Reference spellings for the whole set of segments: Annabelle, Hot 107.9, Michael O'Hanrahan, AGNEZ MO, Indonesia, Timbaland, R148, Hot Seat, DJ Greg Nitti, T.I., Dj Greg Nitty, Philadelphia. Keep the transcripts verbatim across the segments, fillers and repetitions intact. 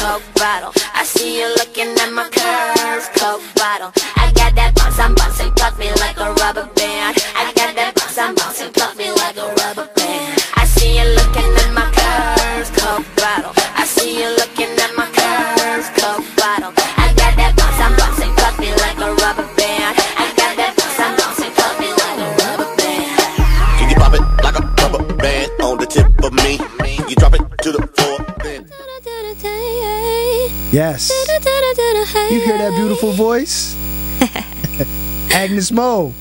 Coke bottle. I see you looking at my curves, Coke bottle. I got that bounce, I'm bouncing, pluck me like a rubber band. I got that bounce, I'm bouncing, pluck me like a rubber band. I see you looking at my curves, Coke bottle. I see you looking at my curves, Coke bottle. I got that bounce, I'm bouncing, pluck me like a rubber band. I got that bounce, I'm bouncing, pluck me like a rubber band. Can you pop it like a rubber band on the tip of me? You drop it to the floor. Yes. You hear that beautiful voice? AGNEZ Mo.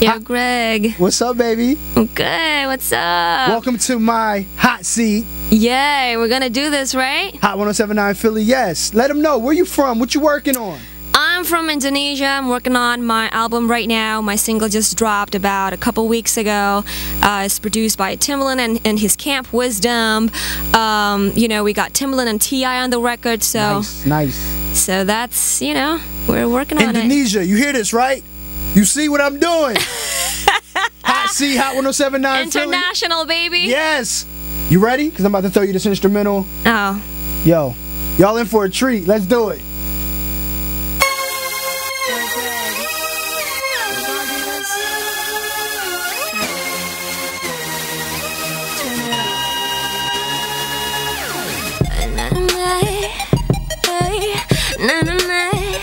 Yo, Hi. Greg. What's up, baby? I'm good. What's up? Welcome to my hot seat. Yay, we're going to do this, right? Hot one oh seven point nine Philly, yes. Let them know. Where you from? What you working on? I'm from Indonesia. I'm working on my album right now. My single just dropped about a couple weeks ago. Uh, it's produced by Timbaland and, and his Camp Wisdom. Um, you know, we got Timbaland and T I on the record. So nice, nice. So that's, you know, we're working on Indonesia, it. Indonesia, you hear this, right? You see what I'm doing? Hot Seat, Hot one oh seven point nine International, Philly. Baby. Yes. You ready? Because I'm about to throw you this instrumental. Oh. Yo, y'all in for a treat. Let's do it.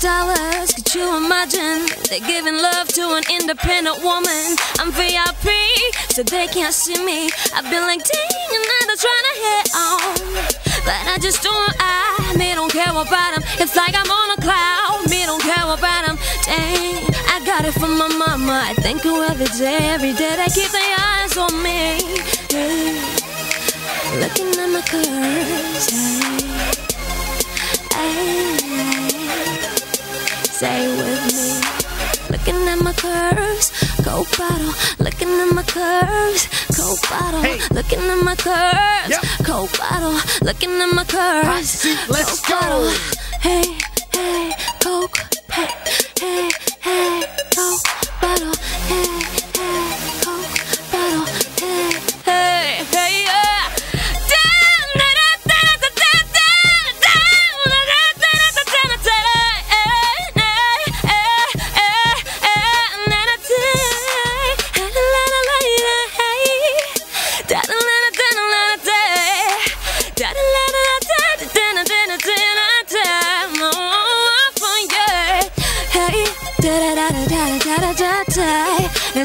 Dollars, could you imagine? They're giving love to an independent woman. I'm V I P, so they can't see me. I've been like ding, and now they're trying to head on, but I just don't. I me don't care about them. It's like I'm on a cloud. Me don't care about them. Dang, I got it from my mama. I thank her every day, every day. They keep their eyes on me. Dang, looking at my curves. Hey, stay with me. Looking at my curves, Coke bottle. Looking at my curves, Coke bottle. Hey. Looking at my curves, yep. Coke bottle. Looking at my curves, Coke let's go. Bottle. Hey, hey, Coke. Hey, hey, hey, Coke bottle. Hey, hey, Coke bottle. Hey, hey, hey, yeah.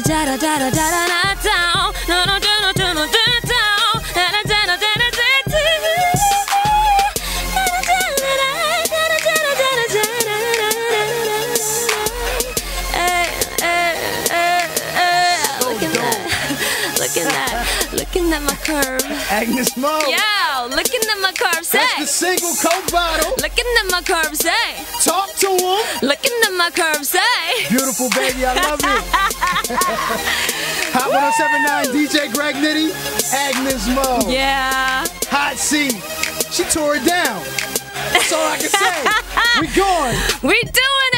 Da da da da da da no no no no no no. Looking at my curve, AGNEZ Mo. Yo, looking at my curves, hey. That's the single Coke bottle. Looking at my curves, hey. Talk to him. Looking at my curves, hey. Beautiful baby, I love it. Hot one oh seven point nine D J Greg Nitti, AGNEZ Mo. Yeah. Hot Seat. She tore it down. That's all I can say. We going. We doing.